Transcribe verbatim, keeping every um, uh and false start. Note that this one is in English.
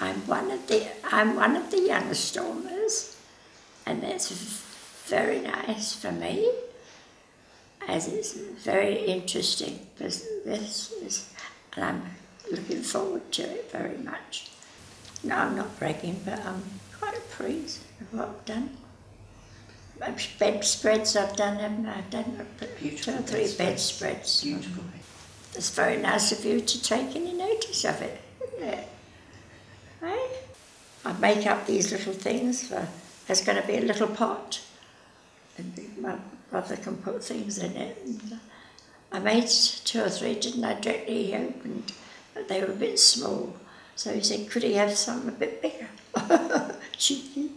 I'm one of the I'm one of the younger Stormers, and that's very nice for me, as it's very interesting business, and I'm looking forward to it very much. No, I'm not bragging, but I'm quite pleased with what I've done. Bedspreads I've done, haven't I? I've done two or three bedspreads. Beautiful. It's very nice of you to take any notice of it, isn't it? Right? I make up these little things for, there's going to be a little pot, and my brother can put things in it. And I made two or three, didn't I, directly he opened, but they were a bit small. So he said, could he have some a bit bigger? Cheeky.